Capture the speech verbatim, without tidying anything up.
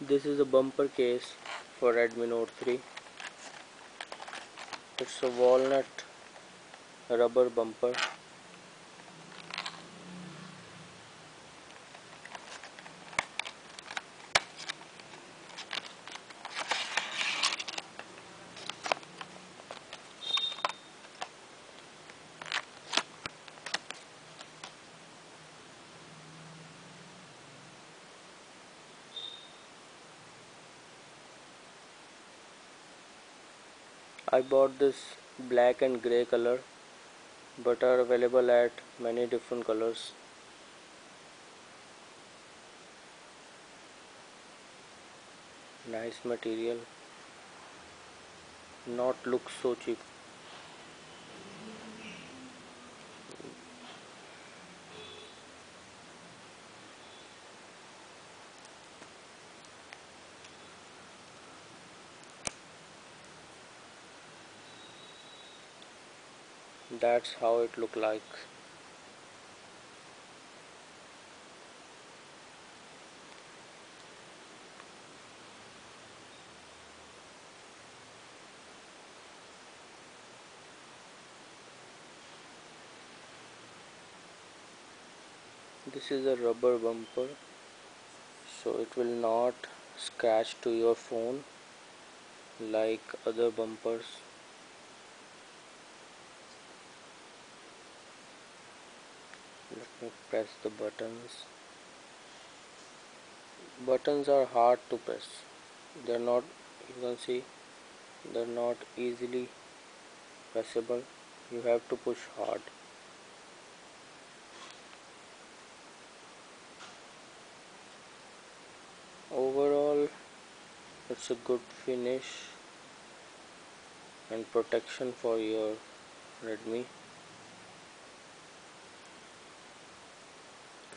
This is a bumper case for Redmi Note three. It's a walnut rubber bumper. I bought this black and grey color, but are available at many different colors. Nice material, not look so cheap. That's how it look like. This is a rubber bumper, so it will not scratch to your phone like other bumpers. Let me press the buttons. Buttons are hard to press. They're not, you can see, they're not easily pressable. You have to push hard. Overall, it's a good finish and protection for your Redmi.